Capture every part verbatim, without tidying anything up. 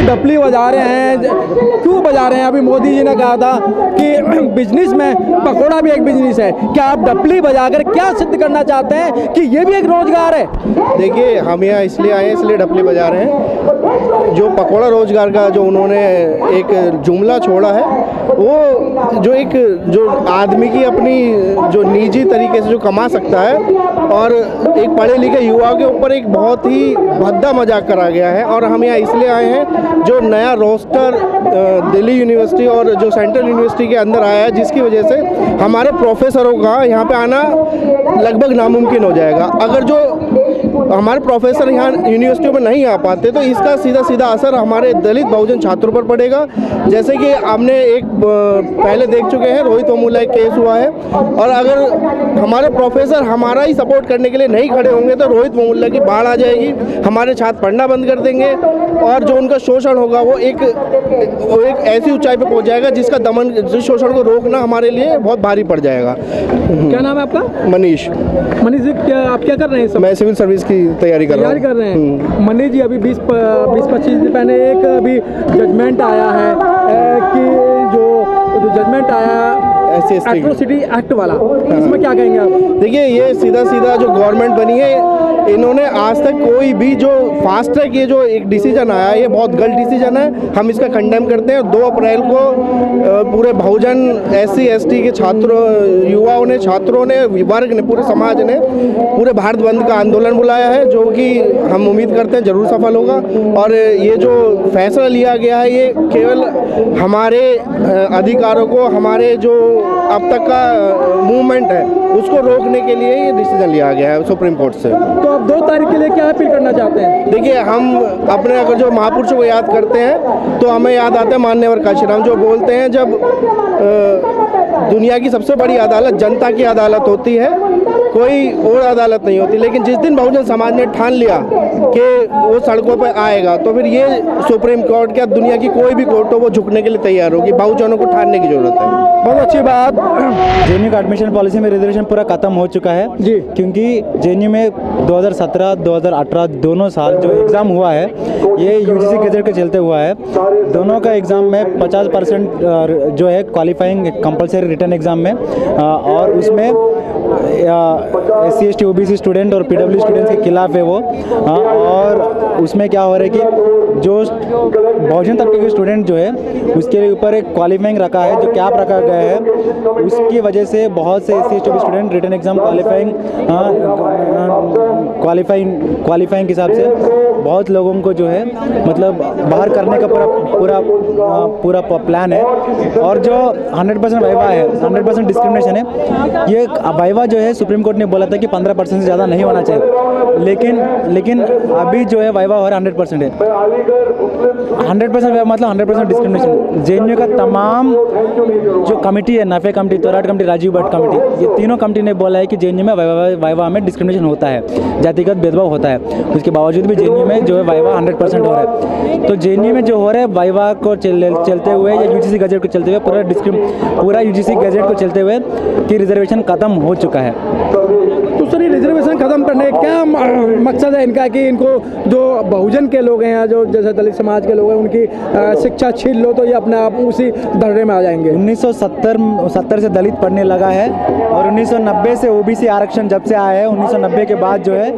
की डपली बजा रहे हैं। क्यों बजा रहे हैं? अभी मोदी जी ने कहा था कि बिजनेस में पकौड़ा भी एक बिजनेस है। क्या आप डपली बजाकर क्या सिद्ध करना चाहते हैं कि ये भी एक रोजगार है? देखिए, हम यहाँ इसलिए आए हैं, इसलिए डपली बजा रहे हैं। जो पकौड़ा रोजगार का जो उन्होंने एक जुमला छोड़ा है, वो जो एक जो आदमी की अपनी जो निजी तरीके से जो कमा सकता है और एक पढ़े लिखे युवा के ऊपर एक बहुत ही भद्दा मजाक करा गया है। और हम यहाँ इसलिए आए हैं, जो नया रोस्टर दिल्ली यूनिवर्सिटी और जो सेंट्रल यूनिवर्सिटी के अंदर आया है, जिसकी वजह से हमारे प्रोफेसरों का यहाँ पे आना लगभग नामुमकिन हो जाएगा। अगर जो हमारे प्रोफेसर यहाँ यूनिवर्सिटियों में नहीं आ पाते तो इसका सीधा सीधा असर हमारे दलित बहुजन छात्रों पर पड़ेगा। जैसे कि हमने एक पहले देख चुके हैं, रोहित वेमुला एक केस हुआ है, और अगर हमारे प्रोफेसर हमारा ही सपोर्ट करने के लिए नहीं खड़े होंगे तो रोहित वेमुला की बाढ़ आ जाएगी, हमारे छात्र पढ़ना बंद कर देंगे और जो उनका शोषण होगा वो एक वो एक ऐसी ऊंचाई पर पहुँच जाएगा जिसका दमन, जिस शोषण को रोकना हमारे लिए बहुत भारी पड़ जाएगा। क्या नाम है आपका? मनीष। मनीष जी, क्या आप क्या कर रहे हैं? मैं सिविल सर्विस की तैयारी कर रहा कर रहे हैं। मनीष जी, अभी बीस बीस पच्चीस दिन पहले एक अभी जजमेंट आया है कि जो जो जजमेंट आया एट्रोसिटी एक्ट वाला, इसमें क्या कहेंगे आप? देखिए, ये सीधा सीधा जो गवर्नमेंट बनी है, इन्होंने आज तक कोई भी जो फास्ट ट्रैक ये जो एक डिसीजन आया, ये बहुत गलत डिसीजन है। हम इसका कंडेम करते हैं। दो अप्रैल को पूरे बहुजन एससी एसटी के छात्रों, युवाओं ने, छात्रों ने, वर्ग ने, पूरे समाज ने पूरे भारत बंद का आंदोलन बुलाया है, जो कि हम उम्मीद करते हैं जरूर सफल होगा। और ये जो फैसला लिया गया है, ये केवल हमारे अधिकारों को, हमारे जो अब तक का मूवमेंट है, उसको रोकने के लिए ये डिसीजन लिया गया है सुप्रीम कोर्ट से। तो आप दो तारीख के लिए क्या अपील करना चाहते हैं? देखिए, हम अपने अगर जो महापुरुषों को याद करते हैं तो हमें याद आता है माननीय कांशी राम, जो बोलते हैं जब आ, दुनिया की सबसे बड़ी अदालत जनता की अदालत होती है, कोई और अदालत नहीं होती। लेकिन जिस दिन बहुजन समाज ने ठान लिया कि वो सड़कों पर आएगा, तो फिर ये सुप्रीम कोर्ट क्या दुनिया की कोई भी कोर्ट हो, वो झुकने के लिए तैयार होगी। बहुजनों को ठानने की जरूरत है। बहुत अच्छी बात। जेएनयू का एडमिशन पॉलिसी में रिजर्वेशन पूरा खत्म हो चुका है जी, क्योंकि जेएनयू में दो हज़ार सत्रह दो हज़ार अठारह दोनों साल जो एग्ज़ाम हुआ है, ये यूजीसी गेजेट के चलते हुआ है। दोनों का एग्ज़ाम में पचास परसेंट जो है क्वालिफाइंग कंपलसरी रिटर्न एग्ज़ाम में, और उसमें S C S T O B C student और पी डब्ल्यू स्टूडेंट्स के खिलाफ है वो। आ, और उसमें क्या हो रहा है कि जो बहुजन तबके के स्टूडेंट जो है उसके ऊपर एक क्वालिफाइंग रखा है, जो कैप रखा गया है, उसकी वजह से बहुत से S C S T O B student written exam qualifying qualifying qualifying के हिसाब से बहुत लोगों को जो है मतलब बाहर करने का पूरा पूरा पूरा प्लान है। और जो हंड्रेड परसेंट वाइवा है, हंड्रेड परसेंट डिस्क्रिमिनेशन है, ये वाइवा जो है सुप्रीम कोर्ट ने बोला था कि पंद्रह परसेंट से ज़्यादा नहीं होना चाहिए, लेकिन लेकिन अभी जो है वाइवा हो रहा है हंड्रेड परसेंट है। हंड्रेड परसेंट वाइवा मतलब हंड्रेड परसेंट डिस्क्रिमिनेशन। जेएनयू का तमाम जो कमेटी है, Nafe committee, Thorat committee, Rajiv Bhatt committee, ये तीनों कमेटी ने बोला है कि जेएनयू में वाइवा में डिस्क्रिमिनेशन होता है, जातिगत भेदभाव होता है। उसके बावजूद भी जेएनयू में जो है वाइवा हंड्रेड परसेंट हो रहा है। तो जेएनयू में जो हो रहा है वाइवा को चल, चलते हुए या यूजीसी गजेट को चलते हुए पूरा डिस्क्रिम पूरा यूजीसी गजेट को चलते हुए कि रिजर्वेशन खत्म हो चुका है। तो सर, ये रिजर्वेशन खत्म करने का क्या मकसद है इनका कि इनको जो बहुजन के लोग हैं, जो जैसे दलित समाज के लोग हैं, उनकी शिक्षा छीन लो तो ये अपने आप उसी धरने में आ जाएंगे। उन्नीस सौ सत्तर सत्तर से दलित पढ़ने लगा है और उन्नीस सौ नब्बे से ओबीसी आरक्षण जब से आया है, उन्नीस सौ नब्बे के बाद जो है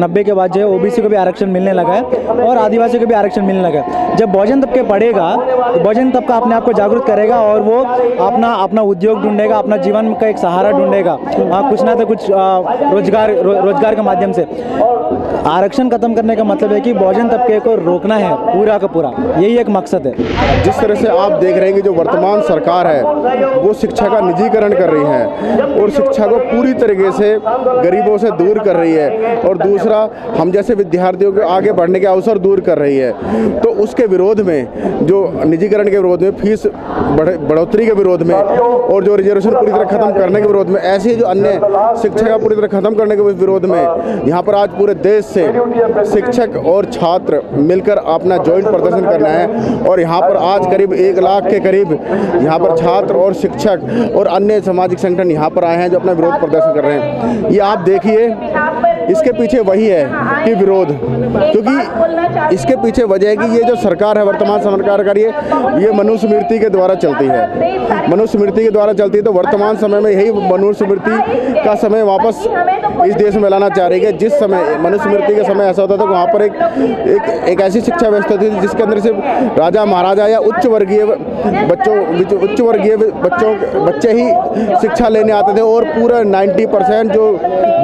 नब्बे के बाद जो है ओबीसी को भी आरक्षण मिलने लगा है और आदिवासियों को भी आरक्षण मिलने लगा है। जब बहुजन तबके पढ़ेगा तो बहुजन तबका अपने आप को जागरूक करेगा और वो अपना अपना उद्योग ढूंढेगा, अपना जीवन का एक सहारा ढूंढेगा, कुछ ना तो कुछ आ, रोजगार रो, रोजगार के माध्यम से। आरक्षण खत्म करने का मतलब है कि बहुजन तबके को रोकना है पूरा का पूरा, यही एक मकसद है। जिस तरह से आप देख रहे हैं कि जो वर्तमान सरकार है वो शिक्षा का निजीकरण कर रही है और शिक्षा को पूरी तरीके से गरीबों से दूर कर रही है, और दूसरा हम जैसे विद्यार्थियों के आगे बढ़ने के अवसर दूर कर रही है। तो उसके विरोध में, जो निजीकरण के विरोध में, फीस बढ़ोतरी के विरोध में और जो रिजर्वेशन पूरी तरह खत्म करने के विरोध में, ऐसे जो अन्य शिक्षा का पूरी तरह खत्म करने के विरोध में यहाँ पर आज पूरे देश से शिक्षक और छात्र मिलकर अपना जॉइंट प्रदर्शन करना है। और यहाँ पर आज करीब एक लाख के करीब यहाँ पर छात्र और शिक्षक और अन्य सामाजिक संगठन यहाँ पर आए हैं जो अपना विरोध प्रदर्शन कर रहे हैं। ये आप देखिए इसके पीछे वही है कि विरोध, क्योंकि इसके पीछे वजह है कि ये जो सरकार है वर्तमान सरकार का ये ये मनुस्मृति के द्वारा चलती है, मनुस्मृति के द्वारा चलती है। तो वर्तमान समय में यही मनुस्मृति का समय वापस इस देश में लाना चाह रही है। जिस समय मनुस्मृति के समय ऐसा होता था वहाँ पर एक एक, एक ऐसी शिक्षा व्यवस्था थी जिसके अंदर सिर्फ राजा महाराजा या उच्च वर्गीय बच्चों उच्च वर्गीय बच्चों बच्चे ही शिक्षा लेने आते थे और पूरा नाइन्टी परसेंट जो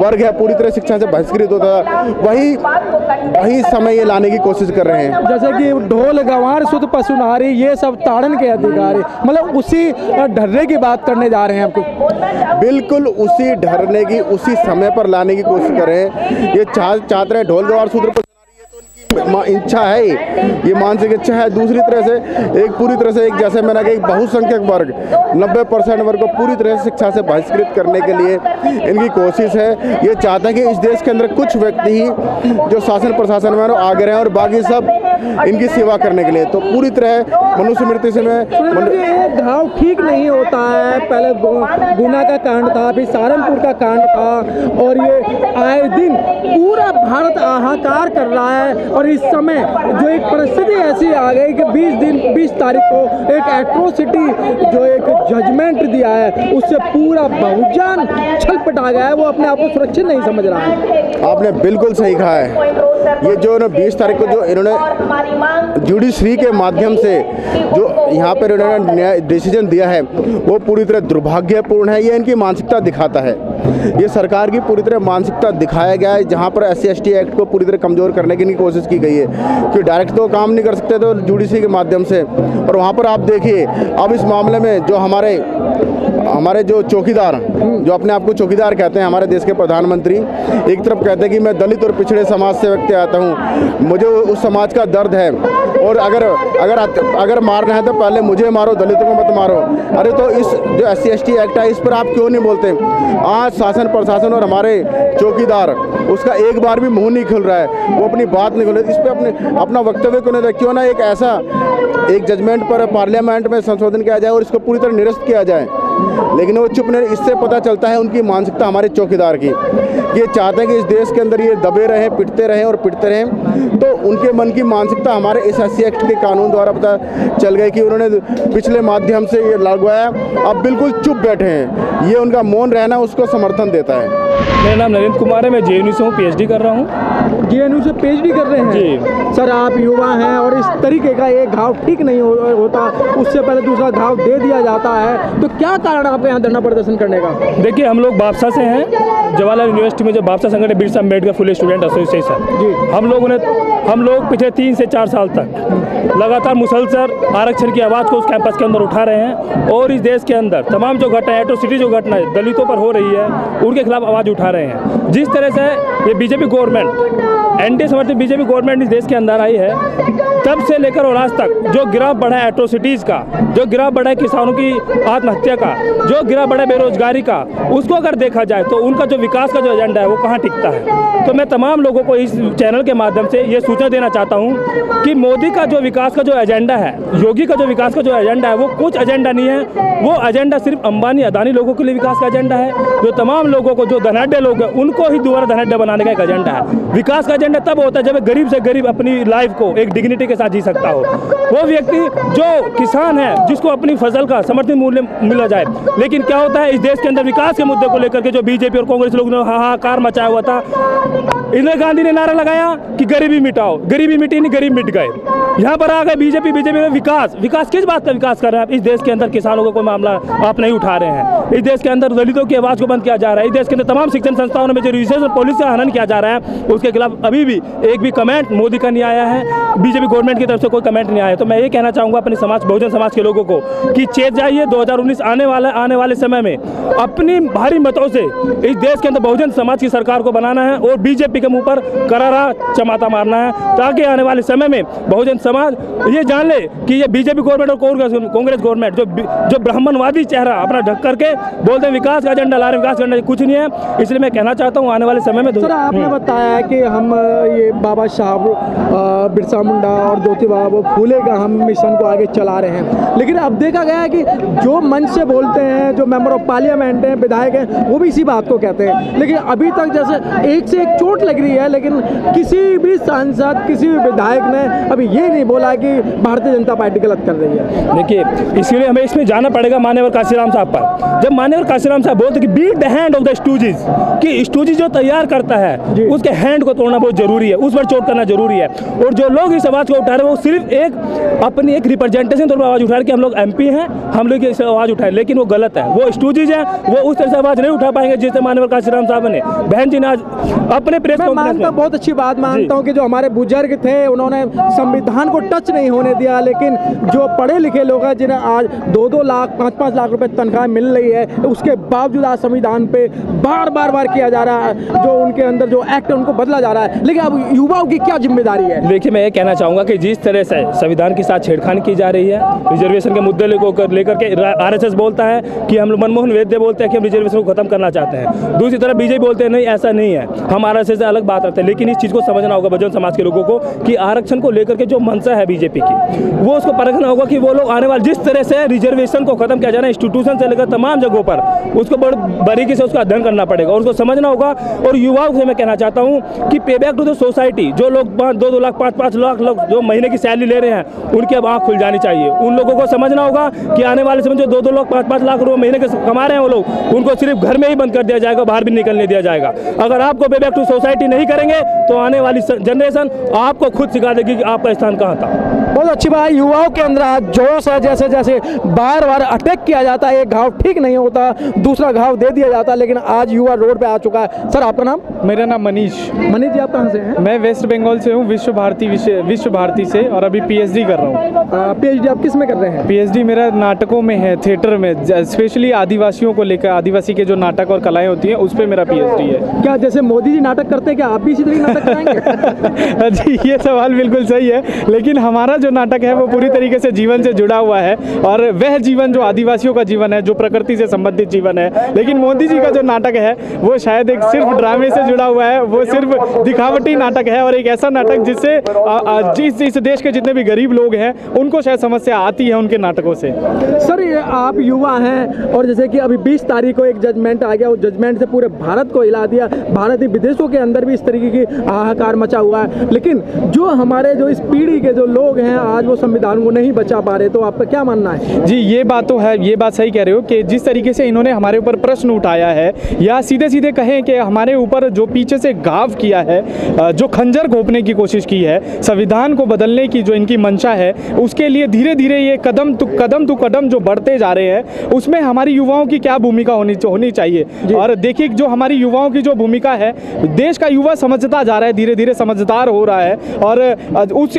वर्ग है पूरी तरह शिक्षा से बहिष्कृत होता था। वही वही समय ये लाने की कोशिश कर रहे हैं, जैसे कि ढोल गंवार सुध पशुनारी ये सब ताड़न के अधिकारी, मतलब उसी ढर्रे की बात करने जा रहे हैं आपको। बिल्कुल उसी ढर्रे की उसी समय पर लाने की कोशिश कर रहे हैं। ये छात्र है ढोल गंवार सुध पशुनारी, ये तो उनकी इच्छा है, ये मानसिक इच्छा है। दूसरी तरह से एक पूरी तरह से एक जैसे मैंने कहा बहुसंख्यक वर्ग नब्बे परसेंट वर्ग को पूरी तरह से शिक्षा से बहिष्कृत करने के लिए इनकी कोशिश है। ये चाहते हैं कि इस देश के अंदर कुछ व्यक्ति ही जो शासन प्रशासन में आगे रहे और बाकी सब इनकी सेवा करने के लिए, तो पूरी तरह मनुस्मृति से में घाव ठीक नहीं होता है। पहले गुना का कांड था, फिर सहारनपुर का कांड था, और ये आए दिन पूरा भारत हाहाकार कर रहा है। और इस समय जो एक परिस्थिति ऐसी आ गई कि बीस दिन बीस तारीख को एक एट्रोसिटी जो एक जजमेंट दिया है उससे पूरा बहुजन छलपटा गया है, वो अपने आप को सुरक्षित नहीं समझ रहा है। आपने बिल्कुल सही कहा है। ये जो ना बीस तारीख को जो इन्होंने जुडिशरी के माध्यम से जो यहाँ पर इन्होंने डिसीजन दिया है वो पूरी तरह दुर्भाग्यपूर्ण है। ये इनकी मानसिकता दिखाता है, ये सरकार की पूरी तरह मानसिकता दिखाया गया है, जहाँ पर S C S T act को पूरी तरह कमज़ोर करने की कोशिश की गई है कि डायरेक्ट तो काम नहीं कर सकते तो जुडिशरी के माध्यम से। और वहाँ पर आप देखिए अब इस मामले में जो हमारे हमारे जो चौकीदार जो अपने आप को चौकीदार कहते हैं, हमारे देश के प्रधानमंत्री एक तरफ कहते हैं कि मैं दलित और पिछड़े समाज से व्यक्ति आता हूँ, मुझे उस समाज का दर्द है और अगर अगर अगर मारना है तो पहले मुझे मारो, दलितों को मत मारो। अरे तो इस जो S C S T act है इस पर आप क्यों नहीं बोलते? आज शासन प्रशासन और हमारे चौकीदार उसका एक बार भी मुँह नहीं खुल रहा है, वो अपनी बात नहीं खुल रही। इस पर अपने अपना वक्तव्य क्यों नहीं दे? क्यों ना एक ऐसा एक जजमेंट पर पार्लियामेंट में संशोधन किया जाए और इसको पूरी तरह निरस्त किया जाए, लेकिन वो चुप नहीं। इससे पता चलता है उनकी मानसिकता हमारे चौकीदार की, ये चाहते हैं कि इस देश के अंदर ये दबे रहे, पिटते रहे और पिटते रहें। तो उनके मन की मानसिकता हमारे इस एस सी एक्ट के कानून द्वारा पता चल गई कि उन्होंने पिछले माध्यम से ये लगवाया, अब बिल्कुल चुप बैठे हैं। ये उनका मौन रहना उसको समर्थन देता है। मेरा नाम नरेंद्र कुमार है, मैं जे एन यू से हूँ, पी एच डी कर रहा हूँ। जे एन यू से पी एच डी कर रहे हैं जी। सर आप युवा हैं और इस तरीके का एक घाव ठीक नहीं होता, उससे पहले दूसरा घाव दे दिया जाता है, तो क्या कारण आपके यहाँ धरना प्रदर्शन करने का? देखिए हम लोग बापसा से हैं, जवाहरलाल यूनिवर्सिटी में जो बापसा संगठन बिरसा अम्बेडकर फुले स्टूडेंट एसोसिएशन जी, हम लोगों ने हम लोग पिछले तीन से चार साल तक लगातार मुसलसल आरक्षण की आवाज़ को उस कैंपस के अंदर उठा रहे हैं और इस देश के अंदर तमाम जो घटनाएं एट्रोसिटी जो घटनाएं दलितों पर हो रही है उनके खिलाफ आवाज़ उठा रहे हैं। जिस तरह से ये बीजेपी गवर्नमेंट एनडीए समर्थित बीजेपी गवर्नमेंट इस देश के अंदर आई है, तब से लेकर और आज तक जो गिराव बढ़ा है एट्रोसिटीज़ का, जो गिराव बढ़ा है किसानों की आत्महत्या का, जो गिराव बढ़ा है बेरोजगारी का, उसको अगर देखा जाए तो उनका जो विकास का जो एजेंडा है वो कहाँ टिकता है। तो मैं तमाम लोगों को इस चैनल के माध्यम से ये सूचना देना चाहता हूँ कि मोदी का जो विकास का जो एजेंडा है, योगी का जो विकास का जो एजेंडा है, वो कुछ एजेंडा नहीं है, वो एजेंडा सिर्फ अंबानी अदानी लोगों के लिए विकास का एजेंडा है। जो तमाम लोगों को जो धनाढ़ लोग हैं उनको ही दोबारा धनाढ़ बनाने का एक एजेंडा है। विकास का एजेंडा तब होता है जब गरीब से गरीब अपनी लाइफ को एक डिग्निटी के साथ जी सकता हो। वो व्यक्ति जो किसान है जिसको अपनी फसल का समर्थन मूल्य मिला जाए। लेकिन क्या होता है इस देश के अंदर विकास के मुद्दे को लेकर के जो बीजेपी और कांग्रेस लोग ने हाहाकार मचाया हुआ था, इंदिरा गांधी ने नारा लगाया कि गरीबी मिटाओ, गरीबी मिटी नहीं, गरीब मिट गए। यहाँ पर आ गए बीजेपी, बीजेपी में विकास, विकास किस बात का विकास कर रहे हैं आप? इस देश के अंदर किसानों का कोई मामला आप नहीं उठा रहे हैं, इस देश के अंदर दलितों की आवाज़ को बंद किया जा रहा है, इस देश के अंदर तमाम शिक्षण संस्थाओं में जो रिसर्च और पॉलिसी का हनन किया जा रहा है उसके खिलाफ अभी भी एक भी कमेंट मोदी का नहीं आया है, बीजेपी गवर्नमेंट की तरफ से कोई कमेंट नहीं आया। तो मैं ये कहना चाहूँगा अपने समाज बहुजन समाज के लोगों को कि चेत जाइए, दो हज़ार उन्नीस आने वाला आने वाले समय में अपनी भारी मतों से इस देश के अंदर बहुजन समाज की सरकार को बनाना है और बीजेपी के मुंह पर करारा चमाता मारना है, ताकि आने वाले समय में बहुजन समाज ये जान ले कि ये बीजेपी गवर्नमेंट और कांग्रेस कांग्रेस गवर्नमेंट जो जो ब्राह्मणवादी चेहरा अपना ढक करके बोलते हैं विकास का एजेंडा ला रहे, विकास का एजेंडा कुछ नहीं है। इसलिए मैं कहना चाहता हूँ आने वाले समय में। आपने बताया कि हम ये बाबा साहब बिरसा मुंडा और ज्योतिबा फूले का हम मिशन को आगे चला रहे हैं। लेकिन अब देखा गया है कि जो मंच से बोलते हैं, जो मेंबर ऑफ पार्लियामेंट हैं, विधायक हैं, वो भी इसी बात को कहते हैं। लेकिन अभी तक जैसे एक से एक चोट लग रही है, लेकिन किसी भी सांसद, किसी भी विधायक ने अभी ये नहीं बोला कि भारतीय जनता पार्टी गलत कर रही है। देखिए, इसीलिए हमें इसमें जाना पड़ेगा माननीय कांशी राम साहब पर। जब माननीय कांशी राम साहब बोलते कि beat the hand of the stooges, कि स्टूजिज जो तैयार करता है उसके हैंड को तोड़ना बहुत जरूरी है, उस पर चोट करना जरूरी है। और जो लोग इस आवाज़ को उठा रहे हैं वो सिर्फ एक अपनी एक रिप्रेजेंटेशन तौर पर आवाज़ उठा रहे कि हम लोग एमपी हैं, हम लोग इस आवाज़ उठाएं, लेकिन वो गलत है। वो स्टूजिज है, वो उस तरह से आवाज़ नहीं उठा पाएंगे जिससे माननीय कांशी राम साहब ने बहन जी ने आज अपने प्रेस कॉन्फ्रेंस में। बहुत अच्छी बात मानता हूँ कि जो हमारे बुजुर्ग थे उन्होंने संविधान को टच नहीं होने दिया, लेकिन जो पढ़े लिखे लोग हैं जिन्हें आज दो दो लाख पाँच पाँच लाख रुपए तनख्वाह मिल रही है, उसके बावजूद आज संविधान पे बार बार बार किया जा रहा है, जो उनके अंदर जो एक्ट है उनको बदला जा रहा है। लेकिन अब युवाओं की क्या जिम्मेदारी है? देखिए, मैं ये कहना चाहूँगा कि जिस तरह से संविधान के साथ छेड़खानी की जा रही है, रिजर्वेशन के मुद्दे लेकर लेकर के आर एस एस बोलता है कि हम लोग, मनमोहन वैद्य बोलते हैं कि हम रिजर्वेशन को खत्म करना चाहते हैं, दूसरी तरफ बीजेपी बोलते हैं नहीं ऐसा नहीं है, हम आर एस एस से अलग बात रखते हैं। लेकिन इस चीज़ को समझना होगा बहुजन समाज के लोगों को कि आरक्षण को लेकर के जो मंशा है बीजेपी की, वो उसको परखना होगा कि वो लोग आने वाले जिस तरह से रिजर्वेशन को खत्म किया जा रहा है इंस्टीट्यूशन से लेकर तमाम जगहों पर, उसको बड़े बारीकी से उसका अध्ययन करना पड़ेगा और उसको समझना होगा। और युवाओं से मैं कहना चाहता हूं कि पे बैक टू द सोसाइटी, जो लोग दो दो लाख पाँच पाँच लाख लोग जो महीने की सैलरी ले रहे हैं उनकी अब आँख खुल जानी चाहिए। उन लोगों को समझना होगा कि आने वाले समय जो दो दो लाख पाँच पाँच लाख रुपये महीने के कमा रहे हैं वो लोग, उनको सिर्फ घर में ही बंद कर दिया जाएगा, बाहर भी निकलने दिया जाएगा। अगर आपको पे बैक टू सोसाइटी नहीं करेंगे तो आने वाली जनरेशन आपको खुद सिखा देगी कि आपका स्थान कहाँ था। बहुत अच्छी बात, युवाओं के अंदर आज जोश है। जैसे जैसे बार बार अटैक किया जाता है, एक घाव ठीक नहीं होता, दूसरा घाव दे दिया जाता है, लेकिन आज युवा रोड पे आ चुका है। सर, आपका नाम? मेरा नाम मनीष। मनीष जी, आप कहाँ से हैं? मैं वेस्ट बंगाल से हूँ, विश्व भारती विश्व भारती से, और अभी पीएचडी कर रहा हूँ। पीएचडी आप किस में कर रहे हैं? पीएचडी मेरा नाटकों में है, थिएटर में, स्पेशली आदिवासियों को लेकर, आदिवासी के जो नाटक और कलाएँ होती हैं उस पर मेरा पीएचडी है। क्या जैसे मोदी जी नाटक करते हैं, क्या आप भी इसी तरह नाटक कराएंगे? जी, ये सवाल बिल्कुल सही है, लेकिन हमारा जो नाटक है वो पूरी तरीके से जीवन से जुड़ा हुआ है, और वह जीवन जो आदिवासियों का जीवन है, जो प्रकृति से संबंधित जीवन है। लेकिन मोदी जी का जो नाटक है वो शायद एक सिर्फ ड्रामे से जुड़ा हुआ है, वो सिर्फ दिखावटी नाटक है, और एक ऐसा नाटक जिससे जिस इस देश के जितने भी गरीब लोग हैं उनको शायद समस्या आती है उनके नाटकों से। सर, ये आप युवा हैं, और जैसे कि अभी बीस तारीख को एक जजमेंट आ गया, उस जजमेंट से पूरे भारत को हिला दिया, भारत ही विदेशों के अंदर भी इस तरीके की हाहाकार मचा हुआ है। लेकिन जो हमारे जो इस पीढ़ी के जो लोग हैं आज वो संविधान को नहीं बचा पा रहे, तो आपका क्या मानना है? जी, ये बात तो है, ये बात सही कह रहे हो कि जिस तरीके से इन्होंने हमारे ऊपर प्रश्न उठाया है, या सीधे सीधे कहें कि हमारे ऊपर जो पीछे से घाव किया है, जो खंजर घोंपने की कोशिश की है, संविधान को बदलने की जो इनकी मंशा है, उसके लिए धीरे धीरे ये कदम तो कदम तो कदम जो बढ़ते जा रहे हैं उसमें हमारी युवाओं की क्या भूमिका होनी होनी चाहिए। और देखिए, जो हमारी युवाओं की जो भूमिका है, देश का युवा समझता जा रहा है, धीरे धीरे समझदार हो रहा है, और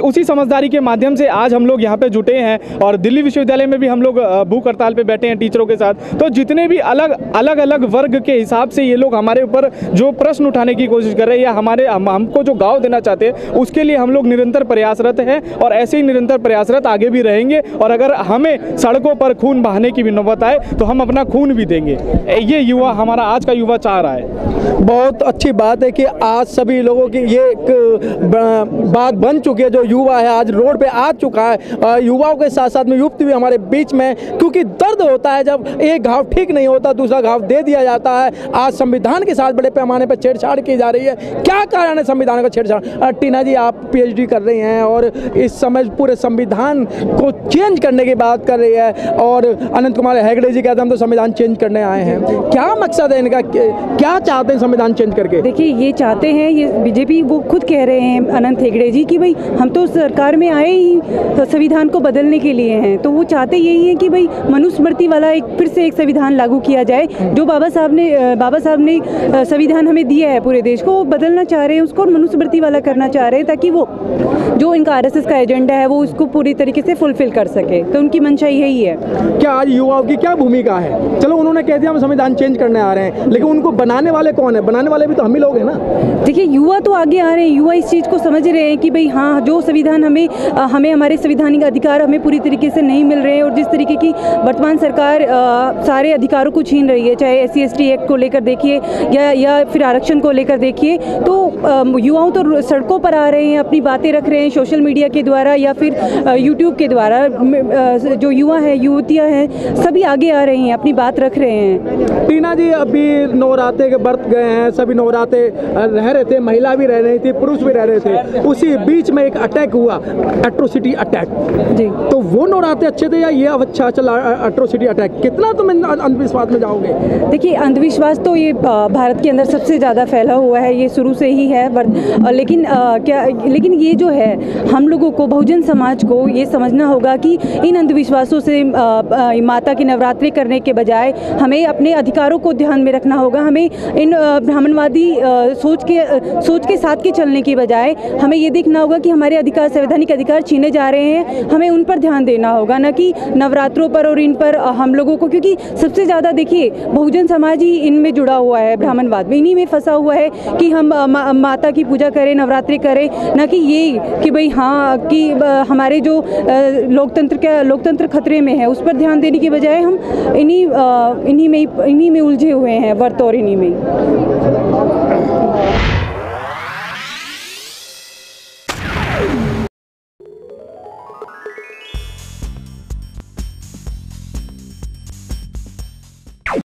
उसी समझदारी के माध्यम से आज हम लोग यहाँ पे जुटे हैं, और दिल्ली विश्वविद्यालय में भी हम लोग भूख हड़ताल पे बैठे हैं टीचरों के साथ। तो जितने भी अलग अलग अलग वर्ग के हिसाब से ये लोग हमारे ऊपर जो प्रश्न उठाने की कोशिश कर रहे हैं, या हमारे हम, हमको जो गाँव देना चाहते हैं, उसके लिए हम लोग निरंतर प्रयासरत हैं, और ऐसे ही निरंतर प्रयासरत आगे भी रहेंगे। और अगर हमें सड़कों पर खून बहाने की भी नौबत आए तो हम अपना खून भी देंगे, ये युवा हमारा आज का युवा चाह रहा है। बहुत अच्छी बात है कि आज सभी लोगों की ये एक बात बन चुकी है, जो युवा है आज रोड पे आ चुका है। युवाओं के साथ साथ में युवती भी हमारे बीच में, क्योंकि दर्द होता है जब एक घाव ठीक नहीं होता, दूसरा घाव दे दिया जाता है। आज संविधान के साथ बड़े पैमाने पर छेड़छाड़ की जा रही है, क्या कारण है संविधान का छेड़छाड़? टीना जी, आप पीएचडी कर रही हैं और इस समय पूरे संविधान को चेंज करने की बात कर रही है, और अनंत कुमार हेगड़े जी कहते हम तो संविधान चेंज करने आए हैं, क्या मकसद है इनका, क्या चाहते हैं संविधान चेंज करके? देखिए, ये चाहते हैं, ये बीजेपी वो खुद कह रहे हैं अनंत हेगड़े जी कि भाई हम तो सरकार में आए ही तो संविधान को बदलने के लिए हैं। तो वो चाहते यही हैं कि भाई मनुस्मृति वाला एक फिर से एक संविधान लागू किया जाए, जो बाबा साहब ने बाबा साहब ने संविधान हमें दिया है पूरे देश को, वो बदलना चाह रहे हैं उसको, मनुस्मृति वाला करना चाह रहे हैं, ताकि वो जो इनका आरएसएस का एजेंडा है वो उसको पूरी तरीके से फुलफिल कर सके। तो उनकी मंशा यही है। क्या आज युवाओं की क्या भूमिका है? चलो, उन्होंने कह दिया हम संविधान चेंज करने आ रहे हैं, लेकिन उनको बनाने वाले कौन है? बनाने वाले भी तो हम ही लोग हैं ना। देखिए, युवा तो आगे आ रहे हैं, युवा इस चीज़ को समझ रहे हैं कि भाई हाँ, जो संविधान हमें हमें हमारे संवैधानिक अधिकार हमें पूरी तरीके से नहीं मिल रहे हैं, और जिस तरीके की वर्तमान सरकार आ, सारे अधिकारों को छीन रही है, चाहे S C S T act को लेकर देखिए या या फिर आरक्षण को लेकर देखिए, तो युवाओं तो सड़कों पर आ रहे हैं, अपनी बातें रख रहे हैं सोशल मीडिया के द्वारा या फिर यूट्यूब के द्वारा। जो युवा हैं, युवतियाँ हैं, सभी आगे आ रही हैं, अपनी बात रख रहे हैं। टीना जी, अभी नवरात्रे के व्रत गए हैं, सभी नवरात्रे रह रहे थे, महिला भी रह रही थी, पुरुष भी रह रहे थे, उसी बीच में एक अटैक हुआ, एट्रोसिटी अटैक जी। तो वो नवरात्रे अच्छे थे या ये अब अच्छा चला एट्रोसिटी अटैक? कितना तुम अंधविश्वास में जाओगे? देखिए, अंधविश्वास तो ये भारत के अंदर सबसे ज़्यादा फैला हुआ है, ये शुरू से ही है, लेकिन क्या लेकिन ये जो है, हम लोगों को, बहुजन समाज को ये समझना होगा कि इन अंधविश्वासों से माता की नवरात्रि करने के बजाय हमें अपने अधिकारों को ध्यान में रखना होगा। हमें इन ब्राह्मणवादी सोच के सोच के साथ के चलने की बजाय हमें ये देखना होगा कि हमारे अधिकार, संवैधानिक अधिकार छीने जा रहे हैं, हमें उन पर ध्यान देना होगा, ना कि नवरात्रों पर और इन पर हम लोगों को। क्योंकि सबसे ज़्यादा देखिए बहुजन समाज ही इनमें जुड़ा हुआ है, ब्राह्मणवाद में, इन्हीं में फंसा हुआ है कि हम मा, माता की पूजा करें, नवरात्रि करें, ना कि ये कि भाई हाँ कि हमारे जो लोकतंत्र का लोकतंत्र खतरे में है उस पर ध्यान देने के बजाय हम इन्हीं इन्हीं में इन्हीं में उलझे हुए हैं, वर्त और इन्हीं में।